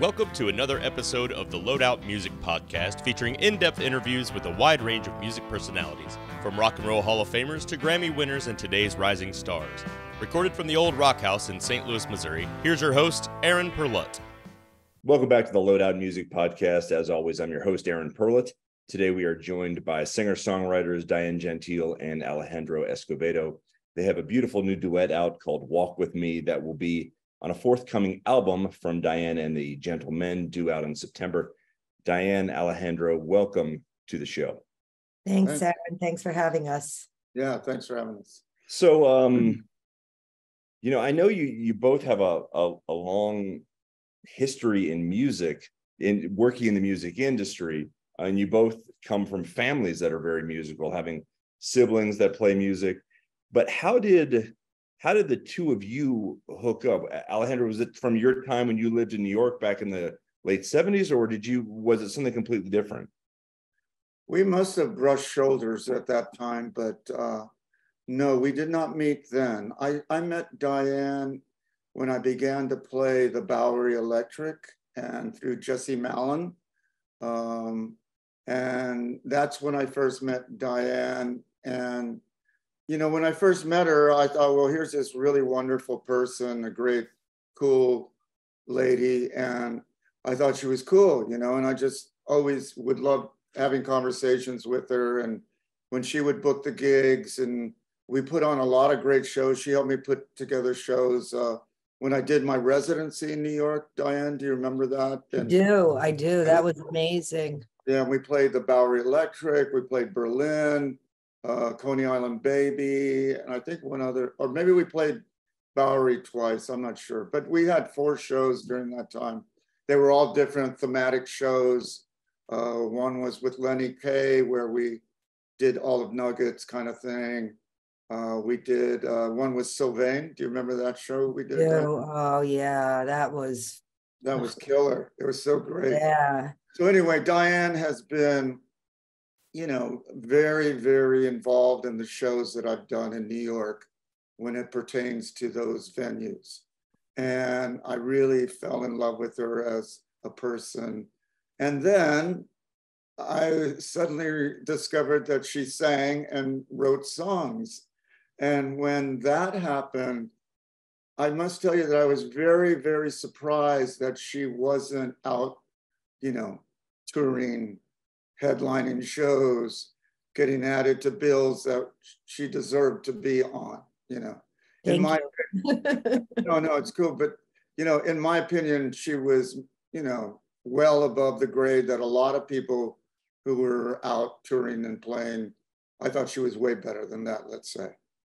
Welcome to another episode of the Loadout Music Podcast, featuring in-depth interviews with a wide range of music personalities, from Rock and Roll Hall of Famers to Grammy winners and today's rising stars. Recorded from the Old Rock House in St. Louis, Missouri, here's your host, Aaron Perlott. Welcome back to the Loadout Music Podcast. As always, I'm your host, Aaron Perlott. Today we are joined by singer-songwriters Diane Gentile and Alejandro Escovedo. They have a beautiful new duet out called Walk With Me that will be on a forthcoming album from Diane and the Gentlemen, due out in September. Diane, Alejandro, welcome to the show. Thanks, Aaron. Thanks for having us. Yeah, thanks for having us. So, you know, I know you both have a long history in music, in working in the music industry, and you both come from families that are very musical, having siblings that play music. But how did the two of you hook up? Alejandro, was it from your time when you lived in New York back in the late 70s, or was it something completely different? We must have brushed shoulders at that time, but no, we did not meet then. I met Diane when I began to play the Bowery Electric and through Jesse Malin. And that's when I first met Diane. And you know, when I first met her, I thought, well, here's this really wonderful person, a great, cool lady. And I thought she was cool, you know, and I just always would love having conversations with her. And when she would book the gigs, and we put on a lot of great shows. She helped me put together shows. When I did my residency in New York, Diane, do you remember that? I do. That was amazing. Yeah, we played the Bowery Electric. We played Berlin. Coney Island Baby, and I think one other, or maybe we played Bowery twice, I'm not sure, but we had 4 shows during that time. They were all different thematic shows. One was with Lenny Kaye, where we did all of Nuggets kind of thing. We did one with Sylvain. Do you remember that show we did? Oh yeah, that was killer. It was so great. Yeah. So anyway, Diane has been, you know, very, very involved in the shows that I've done in New York when it pertains to those venues. And I really fell in love with her as a person. And then I suddenly discovered that she sang and wrote songs. And when that happened, I must tell you that I was very, very surprised that she wasn't out, you know, touring, headlining shows, getting added to bills that she deserved to be on, you know. In my opinion, no, it's cool. But, you know, in my opinion, she was, you know, well above the grade that a lot of people who were out touring and playing, I thought she was way better than that, let's say.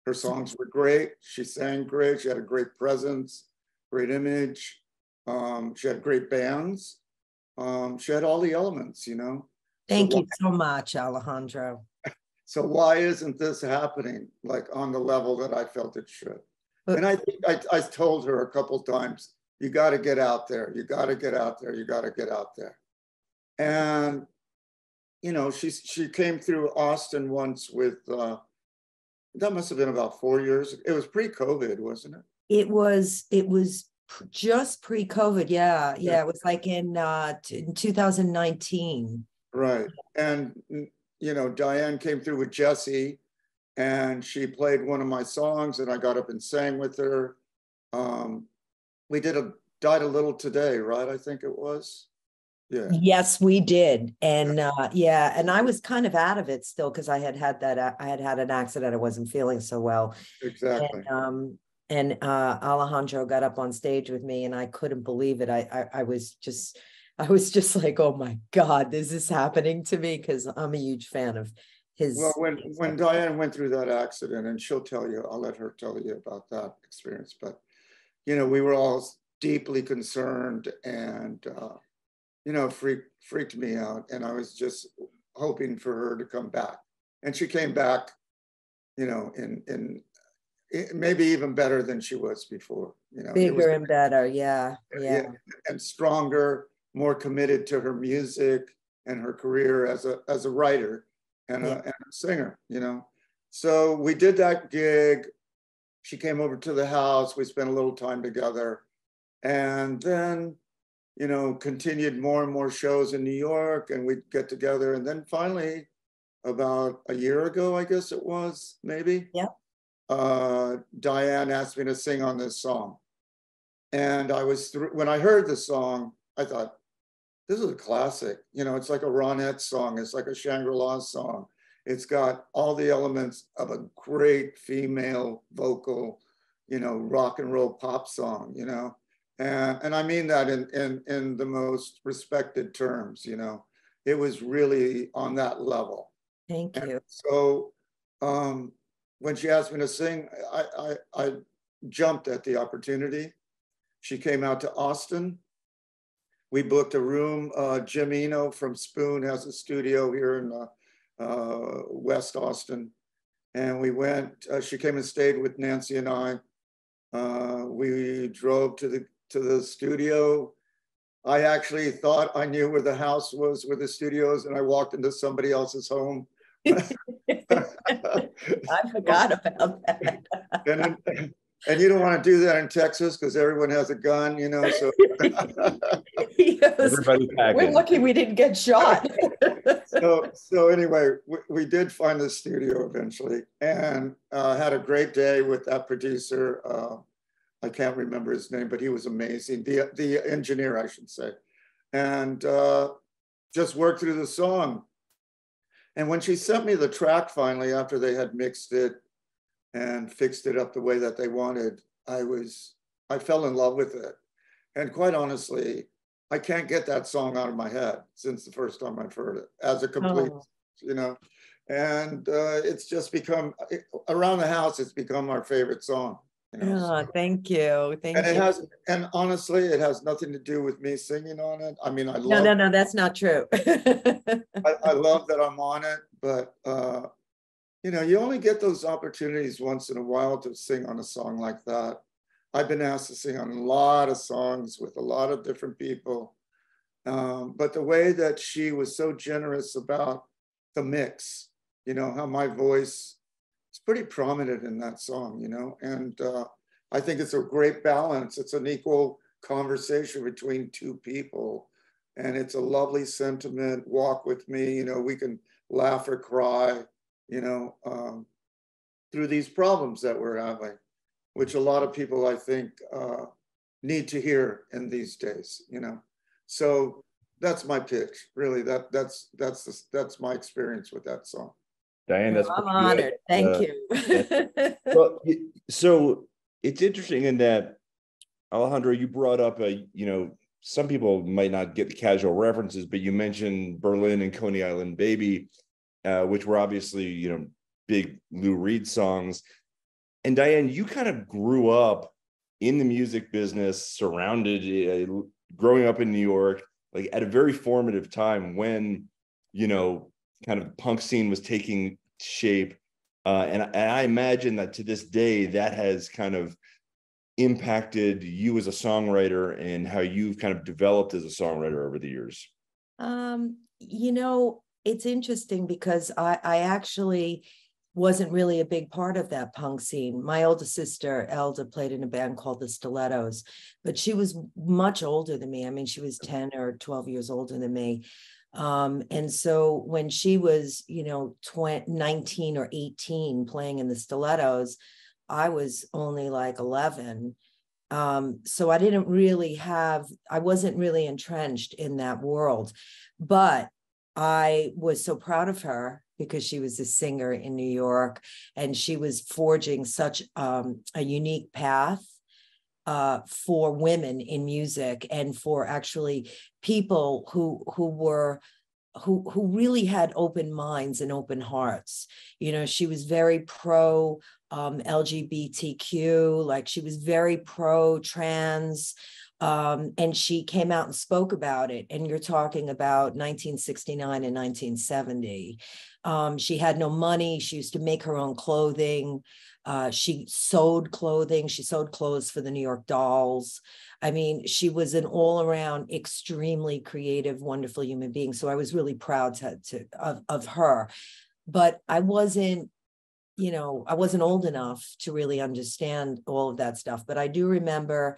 Her songs were great. She sang great. She had a great presence, great image. She had great bands. She had all the elements, you know. Thank you so much, Alejandro. So why isn't this happening, like, on the level that I felt it should? But, and I think I told her a couple times, you got to get out there. You got to get out there. You got to get out there. And, you know, she came through Austin once with, that must have been about 4 years. It was pre-COVID, wasn't it? It was just pre-COVID, yeah. Yeah, it was like in 2019. Right. And, you know, Diane came through with Jesse, and she played one of my songs, and I got up and sang with her. We did Died a Little Today, right? I think it was. Yeah. Yes, we did. And yeah. And I was kind of out of it still, because I had had an accident. I wasn't feeling so well. Exactly. And Alejandro got up on stage with me, and I couldn't believe it. I was just like, oh my God, this is happening to me, because I'm a huge fan of his. Well, when Diane went through that accident, and she'll tell you, I'll let her tell you about that experience. But, you know, we were all deeply concerned, and, you know, freaked me out. And I was just hoping for her to come back. And she came back, you know, in maybe even better than she was before. You know, bigger and better. Yeah. Yeah. And stronger, more committed to her music and her career as a writer and a singer, you know. So we did that gig. She came over to the house. We spent a little time together. And then you know, continued more and more shows in New York, and we'd get together. And then finally, about a year ago, I guess it was, maybe, Diane asked me to sing on this song. And I was, when I heard the song, I thought, this is a classic. You know, it's like a Ronette song. It's like a Shangri-La song. It's got all the elements of a great female vocal, you know, rock and roll pop song, you know? And I mean that in the most respected terms, you know? It was really on that level. Thank you. And so when she asked me to sing, I jumped at the opportunity. She came out to Austin. We booked a room. Jim Eno from Spoon has a studio here in West Austin. And we went, she came and stayed with Nancy and I. We drove to the studio. I actually thought I knew where the house was, where the studios, and I walked into somebody else's home. I forgot about that. And you don't want to do that in Texas because everyone has a gun, you know. So everybody packed. We're lucky we didn't get shot. so anyway, we did find the studio eventually, and had a great day with that producer. I can't remember his name, but he was amazing. The engineer, I should say, and just worked through the song. And when she sent me the track finally, after they had mixed it and fixed it up the way that they wanted, I fell in love with it. And quite honestly, I can't get that song out of my head since the first time I've heard it as a complete, you know, and it's just become, around the house, it's become our favorite song. You know, so. Thank you. Thank you. And honestly, it has nothing to do with me singing on it. I mean, I love No, that's not true. I love that I'm on it, but you know, you only get those opportunities once in a while to sing on a song like that. I've been asked to sing on a lot of songs with a lot of different people. But the way that she was so generous about the mix, you know, how my voice is pretty prominent in that song, you know, and I think it's a great balance. It's an equal conversation between two people, and it's a lovely sentiment. Walk with me, you know, we can laugh or cry, you know, through these problems that we're having, which a lot of people, I think, need to hear in these days, you know. So that's my pitch, really. That's my experience with that song. Diane, that's I'm honored. Thank you. Well, so it's interesting in that, Alejandro, you brought up a, you know, some people might not get the casual references, but you mentioned Berlin and Coney Island Baby, which were obviously, you know, big Lou Reed songs. And Diane, you kind of grew up in the music business, growing up in New York, like at a very formative time when, you know, kind of punk scene was taking shape. And I imagine that to this day, that has kind of impacted you as a songwriter and how you've kind of developed as a songwriter over the years. You know, it's interesting because I actually wasn't really a big part of that punk scene. My older sister, Elda, played in a band called The Stilettos, but she was much older than me. I mean, she was 10 or 12 years older than me. And so when she was, you know, 19 or 18 playing in The Stilettos, I was only like 11. So I didn't really I wasn't really entrenched in that world, but I was so proud of her because she was a singer in New York and she was forging such a unique path for women in music and for actually people who really had open minds and open hearts. You know, she was very pro LGBTQ, like she was very pro trans. And she came out and spoke about it. And you're talking about 1969 and 1970. She had no money. She used to make her own clothing. She sewed clothing. She sewed clothes for the New York Dolls. I mean, she was an all-around, extremely creative, wonderful human being. So I was really proud of her. But I wasn't, you know, I wasn't old enough to really understand all of that stuff. But I do remember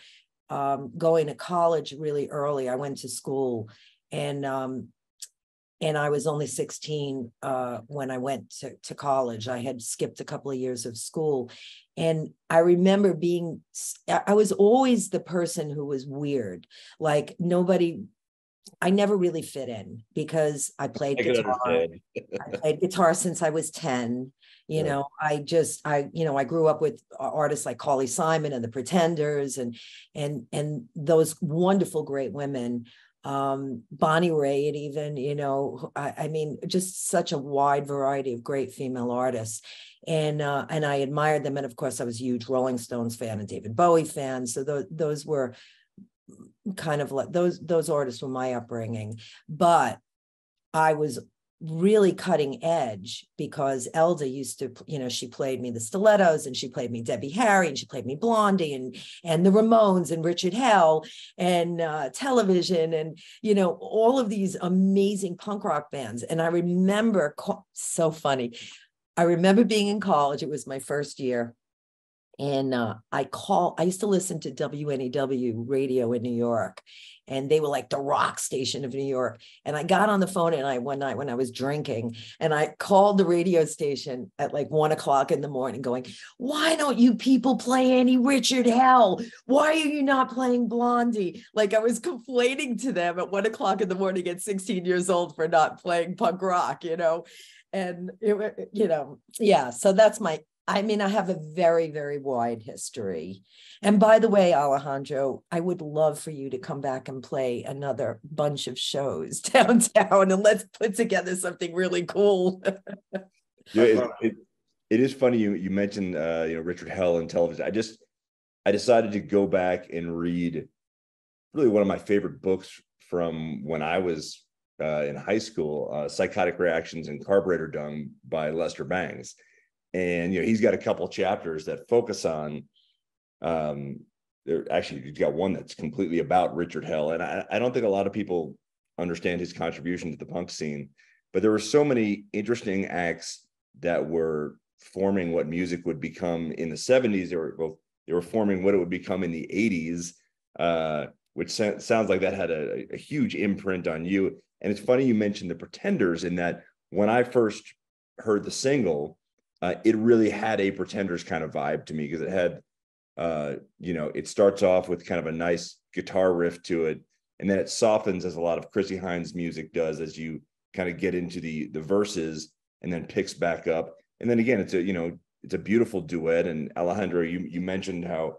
going to college really early. I went to school, and I was only 16 when I went to college. I had skipped a couple of years of school. And I remember being, I was always the person who was weird. Like nobody, I never really fit in because I played guitar. I played guitar since I was 10. You know, I just, I grew up with artists like Carly Simon and the Pretenders and those wonderful, great women. Bonnie Raitt, even, you know, I mean, just such a wide variety of great female artists. And I admired them. And of course, I was a huge Rolling Stones fan and David Bowie fan. So those were kind of like, those artists were my upbringing. But I was really cutting edge because Elda used to, you know, she played me the Stilettos and she played me Debbie Harry and she played me Blondie and the Ramones and Richard Hell and Television and, you know, all of these amazing punk rock bands. And I remember, so funny, I remember being in college, it was my first year. And I used to listen to WNEW radio in New York, and they were like the rock station of New York. And I got on the phone one night when I was drinking, and I called the radio station at like 1 o'clock in the morning going, why don't you people play any Richard Hell? Why are you not playing Blondie? Like I was complaining to them at 1 o'clock in the morning at 16 years old for not playing punk rock, you know? And it, you know, yeah, so that's I mean, I have a very, very wide history. And by the way, Alejandro, I would love for you to come back and play another bunch of shows downtown, and let's put together something really cool. It is funny you mentioned you know, Richard Hell and Television. I decided to go back and read really one of my favorite books from when I was in high school, Psychotic Reactions and Carburetor Dung by Lester Bangs. And, you know, he's got a couple chapters that focus on, actually, he's got one that's completely about Richard Hell. And I don't think a lot of people understand his contribution to the punk scene, but there were so many interesting acts that were forming what music would become in the 70s. They were forming what it would become in the 80s, which sounds like that had a huge imprint on you. And it's funny you mentioned the Pretenders, in that when I first heard the single, it really had a Pretenders kind of vibe to me, because it had, you know, it starts off with kind of a nice guitar riff to it, and then it softens, as a lot of Chrissie Hynde's music does, as you kind of get into the verses, and then picks back up. And then again, it's a beautiful duet. And Alejandro, you mentioned how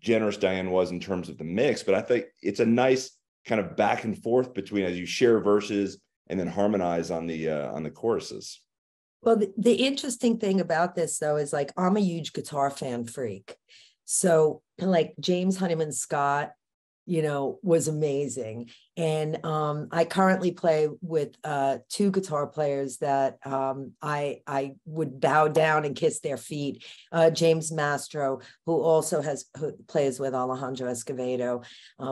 generous Diane was in terms of the mix, but I think it's a nice kind of back and forth between, as you share verses and then harmonize on the choruses. Well, the interesting thing about this, though, is like I'm a huge guitar fan freak. So like James Honeyman Scott, you know, was amazing. And I currently play with two guitar players that I would bow down and kiss their feet. James Mastro, who also plays with Alejandro Escovedo,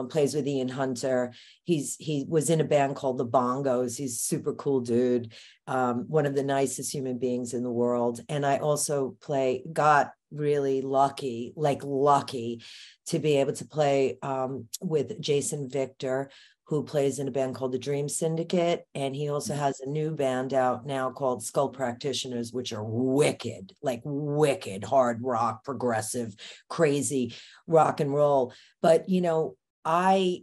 plays with Ian Hunter. He was in a band called The Bongos. He's a super cool dude. One of the nicest human beings in the world. And I also got really lucky to be able to play with Jason Victor, who plays in a band called the Dream Syndicate. And he also has a new band out now called Skull Practitioners, which are wicked, like wicked hard rock, progressive, crazy rock and roll. But, you know, I'm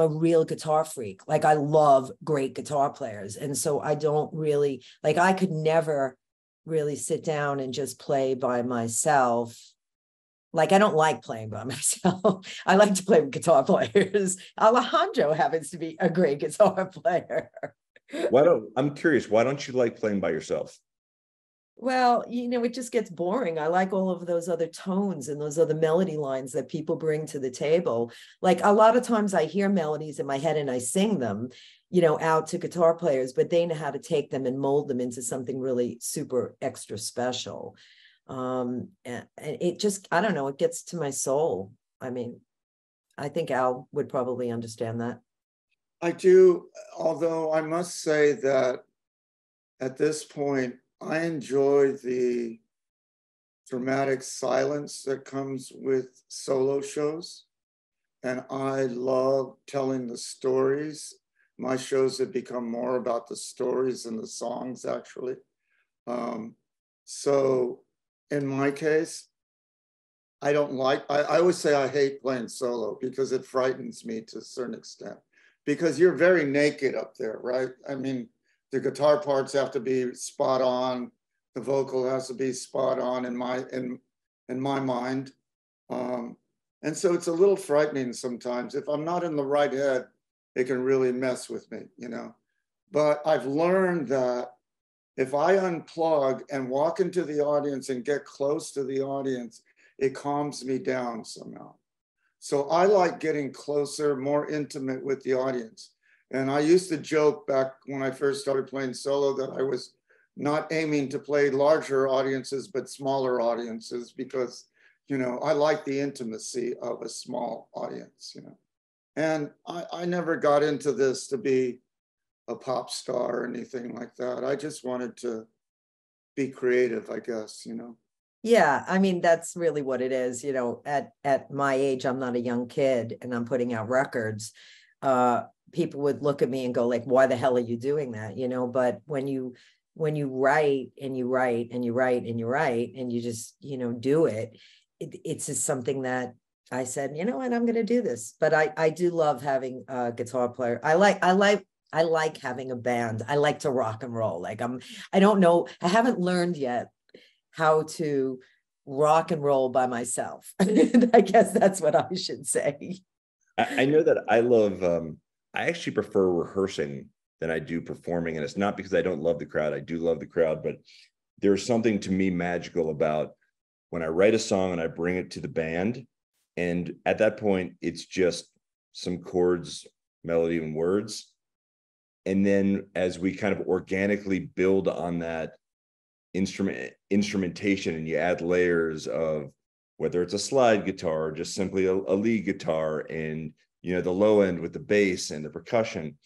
a real guitar freak. Like I love great guitar players. And so I don't really, like I could never really sit down and just play by myself. Like I don't like playing by myself. I like to play with guitar players. Alejandro happens to be a great guitar player. I'm curious, why don't you like playing by yourself? Well, you know, it just gets boring. I like all of those other tones and those other melody lines that people bring to the table. Like a lot of times I hear melodies in my head and I sing them, you know, out to guitar players, but they know how to take them and mold them into something really super extra special. And it just, I don't know, it gets to my soul. I mean, I think Al would probably understand that. I do, although I must say that at this point, I enjoy the dramatic silence that comes with solo shows. And I love telling the stories. My shows have become more about the stories than the songs, actually. So in my case, I don't like, I always say I hate playing solo because it frightens me to a certain extent. Because you're very naked up there, right? I mean, the guitar parts have to be spot on. The vocal has to be spot on in my mind. And so it's a little frightening sometimes. If I'm not in the right head, it can really mess with me, you know? But I've learned that if I unplug and walk into the audience and get close to the audience, it calms me down somehow. So I like getting closer, more intimate with the audience. And I used to joke back when I first started playing solo that I was not aiming to play larger audiences, but smaller audiences because, you know, I like the intimacy of a small audience, you know. And I never got into this to be a pop star or anything like that. I just wanted to be creative, I guess, you know. Yeah, I mean, that's really what it is. You know, at my age, I'm not a young kid and I'm putting out records. People would look at me and go like, why the hell are you doing that? You know, but when you write and you write and you write and you write and you just, you know, do it, it's just something that I said, you know what, I'm going to do this. But I do love having a guitar player. I like having a band. I like to rock and roll. Like I don't know. I haven't learned yet how to rock and roll by myself. I guess that's what I should say. I know that I love, I actually prefer rehearsing than I do performing. And it's not because I don't love the crowd. I do love the crowd, but there's something to me magical about when I write a song and I bring it to the band. And at that point, it's just some chords, melody, and words. And then as we kind of organically build on that instrumentation and you add layers of whether it's a slide guitar or just simply a lead guitar and, you know, the low end with the bass and the percussion,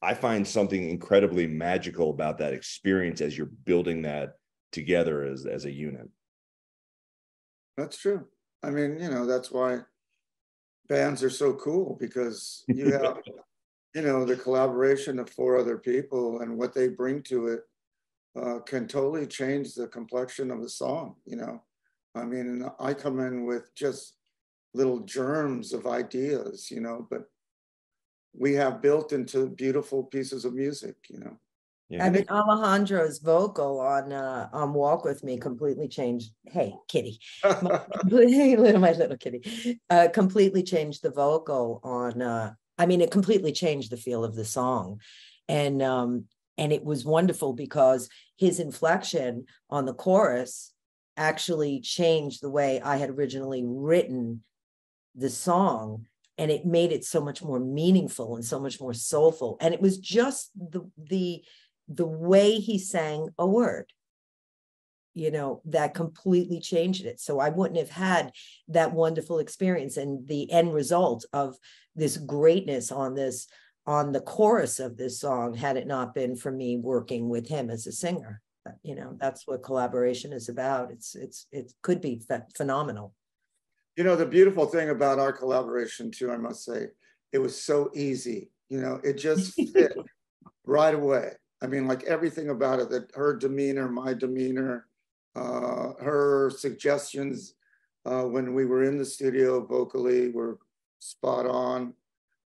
I find something incredibly magical about that experience as you're building that together as a unit. That's true. I mean, you know, that's why bands are so cool, because you have, you know, the collaboration of four other people and what they bring to it can totally change the complexion of a song, you know? I mean, I come in with just little germs of ideas, you know, but we have built into beautiful pieces of music, you know? Yeah. I mean, Alejandro's vocal on Walk With Me completely changed. Hey, kitty. my little kitty. Completely changed the vocal on, I mean, it completely changed the feel of the song. And it was wonderful because his inflection on the chorus actually changed the way I had originally written the song. And it made it so much more meaningful and so much more soulful. And it was just the way he sang a word, you know, that completely changed it. So I wouldn't have had that wonderful experience and the end result of this greatness on this, on the chorus of this song, had it not been for me working with him as a singer. You know, that's what collaboration is about. It could be phenomenal. You know, the beautiful thing about our collaboration too, I must say, it was so easy. You know, it just fit right away. I mean, like everything about it, that her demeanor, my demeanor, her suggestions when we were in the studio vocally were spot on.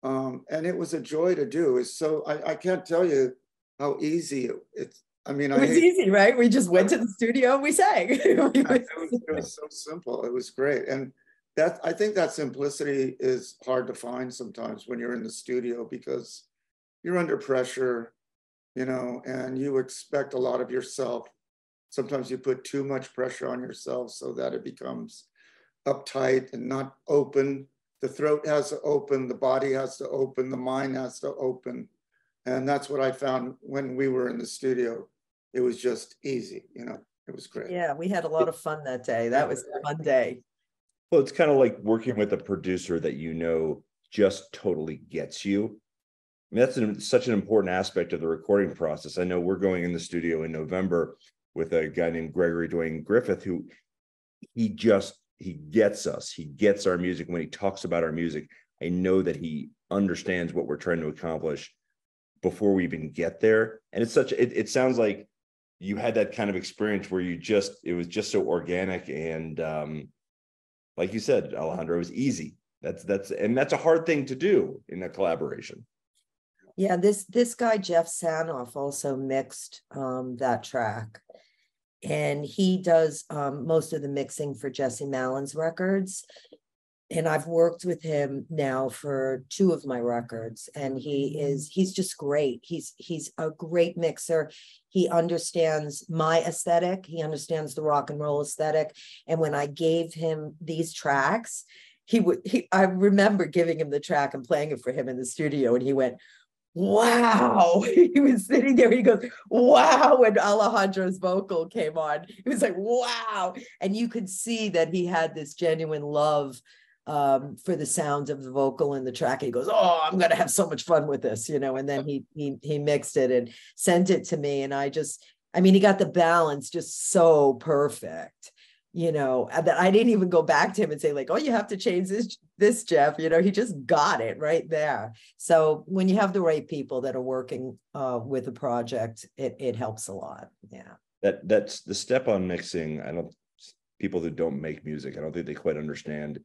And it was a joy to do. It's so, I can't tell you how easy it's. I mean, it was easy, right? We just went to the studio and we sang. It was so simple. It was great. And that, I think that simplicity is hard to find sometimes when you're in the studio, because you're under pressure, you know, and you expect a lot of yourself. Sometimes you put too much pressure on yourself so that it becomes uptight and not open. The throat has to open, the body has to open, the mind has to open. And that's what I found when we were in the studio. It was just easy, you know, it was great. Yeah, we had a lot of fun that day. That was a fun day. Well, it's kind of like working with a producer that, you know, just totally gets you. I mean, that's such an important aspect of the recording process. I know we're going in the studio in November with a guy named Gregory Dwayne Griffith, who he gets us. He gets our music. When he talks about our music, I know that he understands what we're trying to accomplish before we even get there. And it's such, it sounds like you had that kind of experience where you just, it was just so organic. And like you said, Alejandro, it was easy. That's a hard thing to do in a collaboration. Yeah, this guy, Jeff Sanoff, also mixed that track. And he does most of the mixing for Jesse Malin's records. And I've worked with him now for two of my records, and he's just great. He's a great mixer. He understands my aesthetic. He understands the rock and roll aesthetic. And when I gave him these tracks, I remember giving him the track and playing it for him in the studio, and he went, wow. He was sitting there, he goes, wow. When Alejandro's vocal came on, he was like, wow. And you could see that he had this genuine love for the sounds of the vocal in the track. He goes, oh, I'm gonna have so much fun with this, you know. And then he mixed it and sent it to me, and I mean he got the balance just so perfect, you know, that I didn't even go back to him and say, like, oh, you have to change this, Jeff, you know. He just got it right there. So when you have the right people that are working with a project, it helps a lot. Yeah, that's the step on mixing. People who don't make music, I don't think they quite understand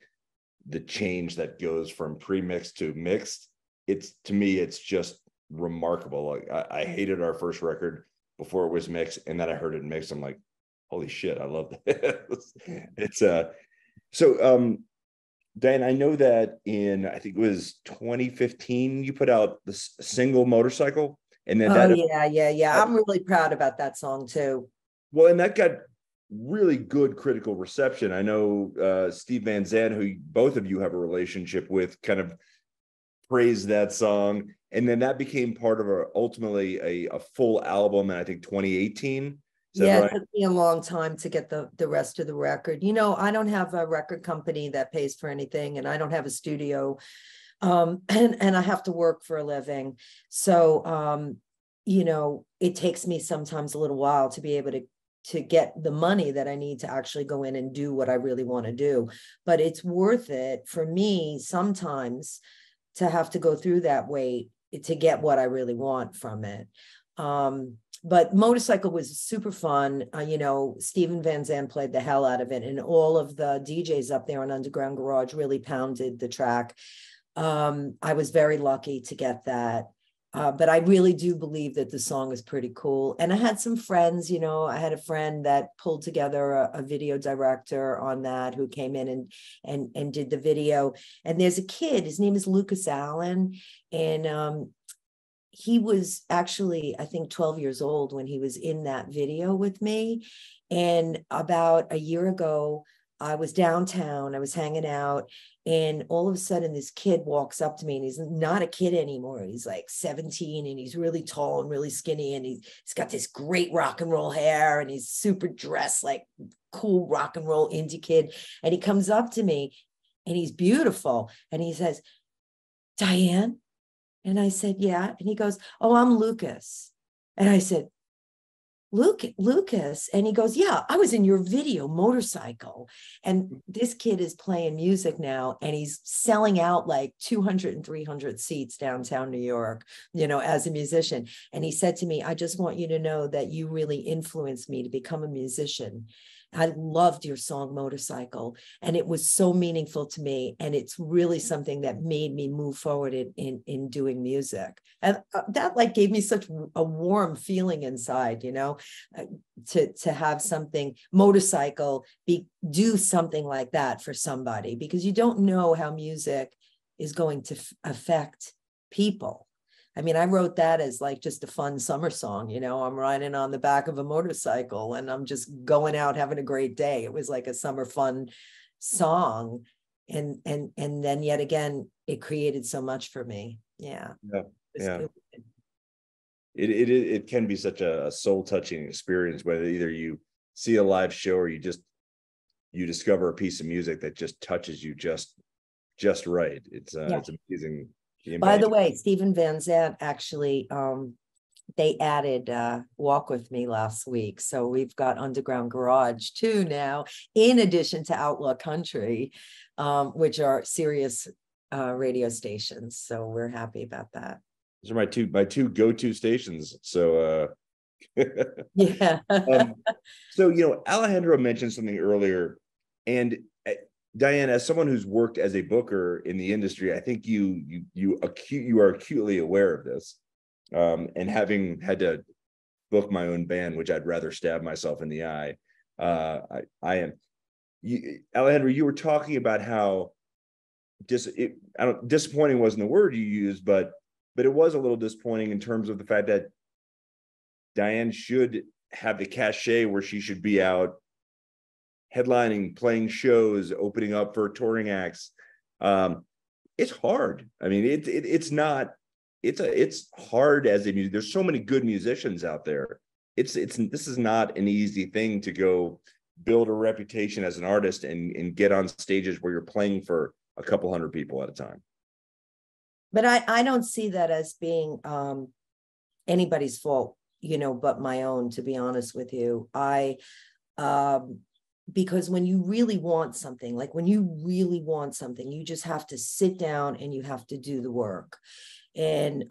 the change that goes from pre-mixed to mixed. To me it's just remarkable. Like, I hated our first record before it was mixed, and then I heard it mixed. I'm like, holy shit, I love this. It's Diane, I know that in, I think it was 2015, you put out the single Motorcycle, and then I'm really proud about that song too. Well, and that got really good critical reception. I know Steve Van Zandt, who both of you have a relationship with, kind of praised that song, and then that became part of ultimately a full album. And I think 2018. Yeah, right? It took me a long time to get the rest of the record. You know, I don't have a record company that pays for anything, and I don't have a studio, and I have to work for a living. So, you know, it takes me sometimes a little while to be able to get the money that I need to actually go in and do what I really want to do. But it's worth it for me sometimes to have to go through that way to get what I really want from it. But Motorcycle was super fun. You know, Steven Van Zandt played the hell out of it, and all of the DJs up there on Underground Garage really pounded the track. I was very lucky to get that. But I really do believe that the song is pretty cool. And I had some friends, you know, I had a friend that pulled together a video director on that, who came in and did the video. And there's a kid, his name is Lucas Allen. And he was actually, I think, 12 years old when he was in that video with me. And about a year ago, I was downtown, I was hanging out, and all of a sudden this kid walks up to me, and he's not a kid anymore. He's like 17, and he's really tall and really skinny, and he's got this great rock and roll hair, and he's super dressed like cool rock and roll indie kid. And he comes up to me, and he's beautiful, and he says, Diane? And I said, yeah. And he goes, oh, I'm Lucas. And I said, Lucas. And he goes, yeah, I was in your video Motorcycle. And this kid is playing music now, and he's selling out like 200 and 300 seats downtown New York, you know, as a musician. And he said to me, I just want you to know that you really influenced me to become a musician. I loved your song Motorcycle, and it was so meaningful to me. And it's really something that made me move forward in doing music. And that like gave me such a warm feeling inside, you know, to have something, Motorcycle, do something like that for somebody, because you don't know how music is going to affect people. I mean, I wrote that as like just a fun summer song, you know, I'm riding on the back of a motorcycle and I'm just going out having a great day. It was like a summer fun song. And then yet again, it created so much for me. Yeah. Yeah. It can be such a soul touching experience, whether either you see a live show or you discover a piece of music that just touches you just right. It's amazing. By the way, Stephen Van Zandt actually they added Walk With Me last week. So we've got Underground Garage too now, in addition to Outlaw Country, which are serious radio stations. So we're happy about that. Those are my two go-to stations. So yeah. So, you know, Alejandro mentioned something earlier, and Diane, as someone who's worked as a booker in the industry, I think you are acutely aware of this. And having had to book my own band, which I'd rather stab myself in the eye, I am. Alejandro, you were talking about how disappointing wasn't the word you used, but it was a little disappointing in terms of the fact that Diane should have the cachet where she should be out headlining, playing shows, opening up for touring acts. It's hard. I mean, it's hard as a musician. There's so many good musicians out there. This is not an easy thing to go build a reputation as an artist and get on stages where you're playing for a couple hundred people at a time. But I don't see that as being anybody's fault, you know, but my own, to be honest with you. Because when you really want something, you just have to sit down and you have to do the work. And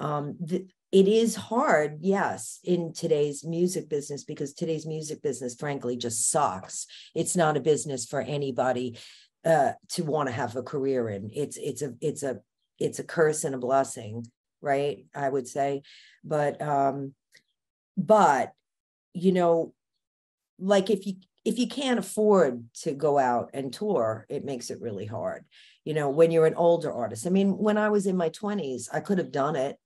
it is hard, yes, in today's music business, because today's music business, frankly, just sucks. It's not a business for anybody to want to have a career in. It's a curse and a blessing, right? I would say, but you know, like if you can't afford to go out and tour, it makes it really hard. You know, when you're an older artist. I mean, when I was in my 20s, I could have done it.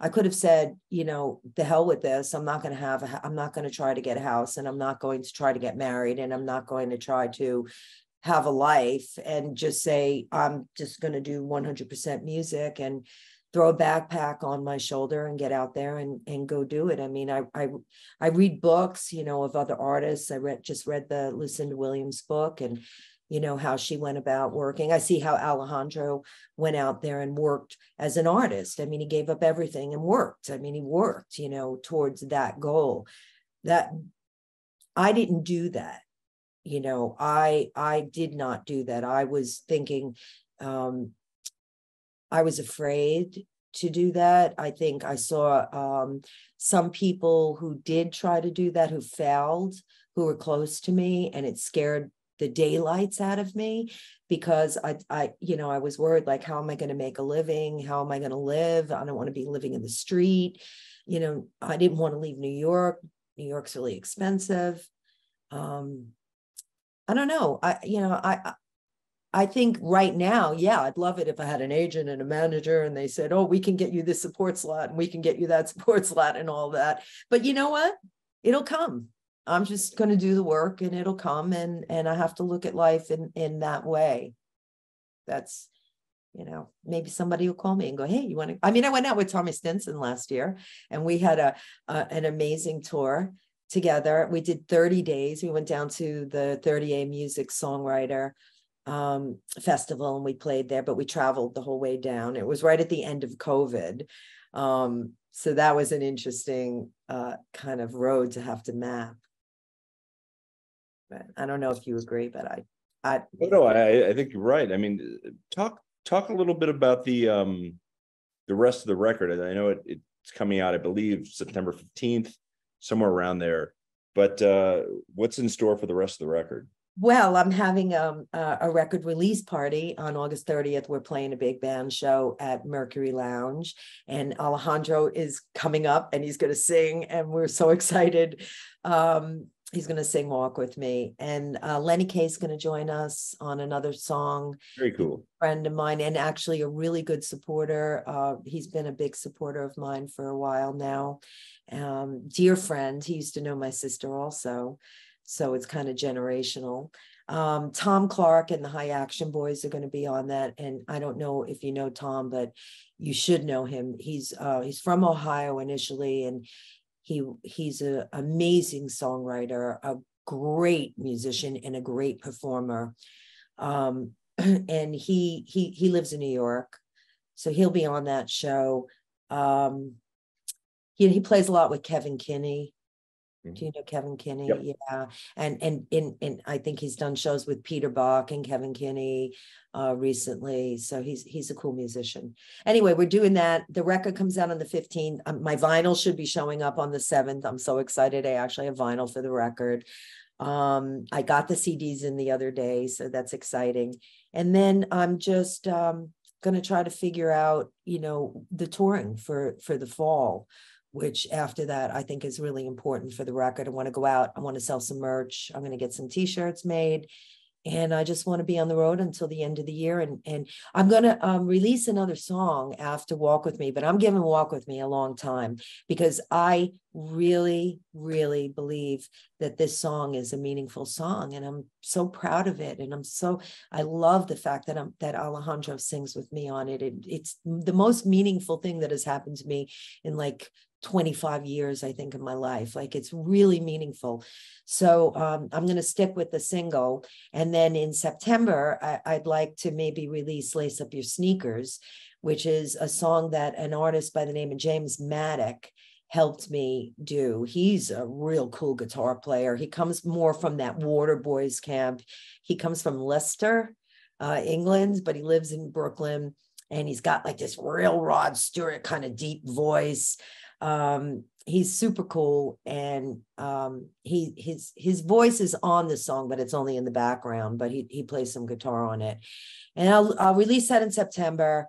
I could have said, you know, the hell with this. I'm not going to try to get a house, and I'm not going to try to get married, and I'm not going to try to have a life, and just say, I'm just going to do 100% music and throw a backpack on my shoulder and get out there and go do it. I mean, I read books, you know, of other artists. I just read the Lucinda Williams book, and, you know, how she went about working. I see how Alejandro went out there and worked as an artist. I mean, he gave up everything and worked. I mean, he worked, you know, towards that goal. That I didn't do that. You know, I did not do that. I was thinking, I was afraid to do that. I think I saw some people who did try to do that, who failed, who were close to me, and it scared the daylights out of me, because I was worried, like, how am I going to make a living? How am I going to live? I don't want to be living in the street. You know, I didn't want to leave New York. New York's really expensive. I don't know. I think right now, yeah, I'd love it if I had an agent and a manager and they said, oh, we can get you this support slot and we can get you that support slot and all that. But you know what? It'll come. I'm just going to do the work and it'll come. And I have to look at life in that way. That's, you know, maybe somebody will call me and go, hey, you want to, I mean, I went out with Tommy Stinson last year, and we had an amazing tour together. We did 30 days. We went down to the 30A Music Songwriter Festival, and we played there, but we traveled the whole way down. It was right at the end of COVID. So that was an interesting kind of road to have to map. But I don't know if you agree, but I think you're right. I mean, talk a little bit about the rest of the record. I know it's coming out, I believe, September 15th, somewhere around there. But what's in store for the rest of the record? Well, I'm having a record release party on August 30th. We're playing a big band show at Mercury Lounge, and Alejandro is coming up and he's going to sing, and we're so excited. He's going to sing Walk With Me, and Lenny Kaye's going to join us on another song. Very cool. A friend of mine, and actually a really good supporter. He's been a big supporter of mine for a while now. Dear friend, he used to know my sister also. So it's kind of generational. Tom Clark and the High Action Boys are going to be on that. And I don't know if you know Tom, but you should know him. He's from Ohio initially, and he's an amazing songwriter, a great musician, and a great performer. And he lives in New York, so he'll be on that show. he plays a lot with Kevin Kinney. Mm-hmm. Do you know Kevin Kinney? Yep. Yeah. And I think he's done shows with Peter Bach and Kevin Kinney recently. So he's a cool musician. Anyway, we're doing that. The record comes out on the 15th. My vinyl should be showing up on the 7th. I'm so excited. I actually have vinyl for the record. I got the CDs in the other day, so that's exciting. And then I'm just going to try to figure out, the touring for the fall, which after that I think is really important for the record. I want to go out. I want to sell some merch. I'm going to get some t-shirts made. And I just want to be on the road until the end of the year. And I'm going to release another song after Walk With Me, but I'm giving Walk With Me a long time because I really, really believe that this song is a meaningful song. And I'm so proud of it. And I love the fact that that Alejandro sings with me on it. It's the most meaningful thing that has happened to me in 25 years, I think, in my life. It's really meaningful. So I'm going to stick with the single. And then in September, I'd like to maybe release Lace Up Your Sneakers, which is a song that an artist by the name of James Maddock helped me do. He's a real cool guitar player. He comes more from that Water Boys camp. He comes from Leicester, England, but he lives in Brooklyn. And he's got this real Rod Stewart kind of deep voice. He's super cool, and his voice is on the song, but it's only in the background, but he plays some guitar on it. And I'll release that in September.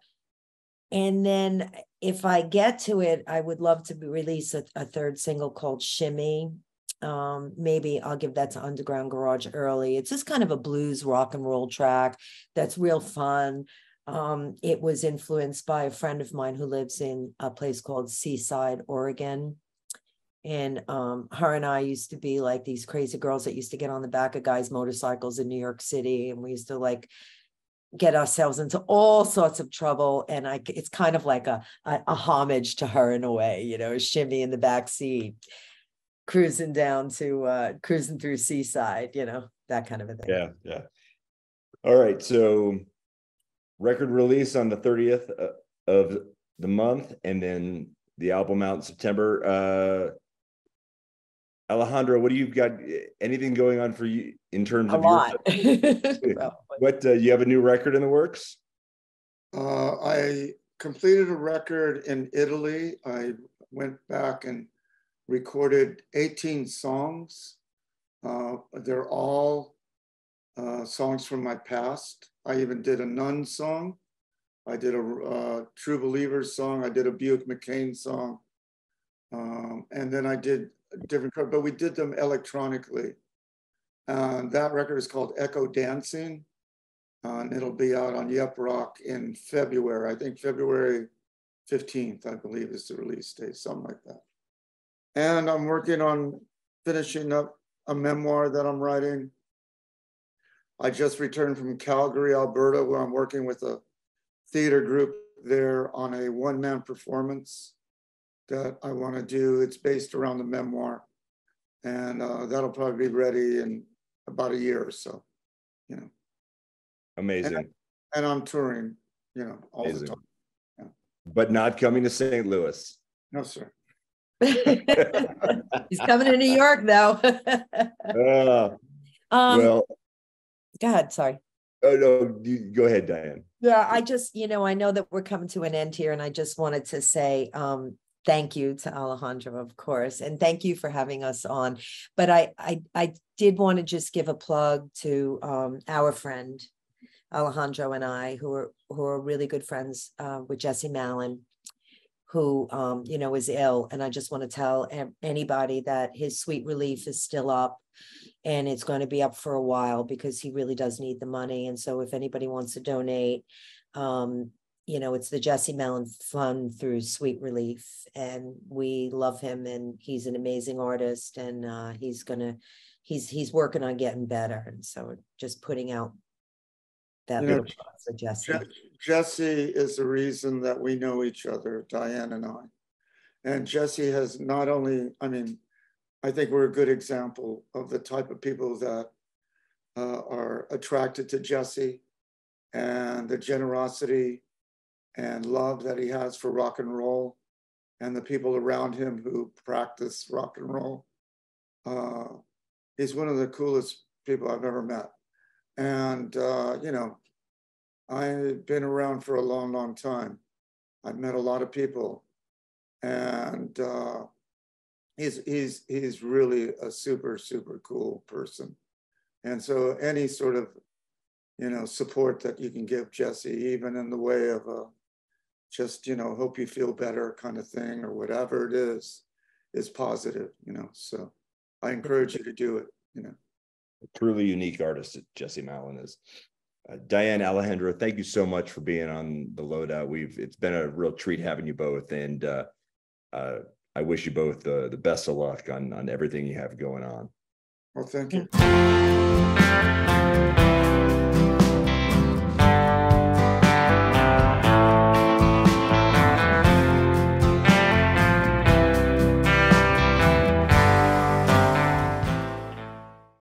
And then if I get to it, I would love to release a third single called Shimmy. Maybe I'll give that to Underground Garage early. It's just kind of a blues rock and roll track that's real fun. It was influenced by a friend of mine who lives in a place called Seaside, Oregon. And her and I used to be like these crazy girls that used to get on the back of guys' motorcycles in New York City. And we used to get ourselves into all sorts of trouble. And it's kind of like a homage to her in a way, Shimmy in the backseat, cruising down to, cruising through Seaside, that kind of a thing. Yeah, yeah. All right, so... record release on the 30th of the month, and then the album out in September. Alejandro, what do you got? Anything going on for you in terms of your what? You have a new record in the works? I completed a record in Italy. I went back and recorded 18 songs. They're all songs from my past. I even did a Nun song. I did a True Believers song. I did a Buick McCain song. And then I did different, but we did them electronically. That record is called Echo Dancing. And it'll be out on Yep Rock in February. I think February 15th, I believe, is the release date, something like that. And I'm working on finishing up a memoir that I'm writing. I just returned from Calgary, Alberta, where I'm working with a theater group there on a one-man performance that I want to do. It's based around the memoir, and that'll probably be ready in about a year or so, Amazing. And I'm touring, all Amazing. The time. Yeah. But not coming to St. Louis. No, sir. He's coming to New York, though. Well... Go ahead, sorry. Oh, no, go ahead, Diane. Yeah, I just, I know that we're coming to an end here, and I just wanted to say thank you to Alejandro, of course, and thank you for having us on. But I did want to just give a plug to our friend, Alejandro and I, who are really good friends with Jesse Malin, who, is ill. And I just want to tell anybody that his Sweet Relief is still up, and it's going to be up for a while because he really does need the money. And so if anybody wants to donate, it's the Jesse Malin Fund through Sweet Relief. And we love him, and he's an amazing artist, and he's working on getting better. And so just putting out that little suggestion. Jesse is the reason that we know each other, Diane and I. And Jesse has not only, I think we're a good example of the type of people that are attracted to Jesse, and the generosity and love that he has for rock and roll. and the people around him who practice rock and roll. He's one of the coolest people I've ever met. And, you know, I've been around for a long, long time. I've met a lot of people, and he's really a super, super cool person. And so any sort of, you know, support that you can give Jesse, even in the way of a, just, you know, hope you feel better kind of thing or whatever it is positive, you know, so I encourage you to do it, you know. A truly unique artist that Jesse Malin is. Diane, Alejandro, thank you so much for being on The Loadout. It's been a real treat having you both, and I wish you both the best of luck on everything you have going on. Well, thank you.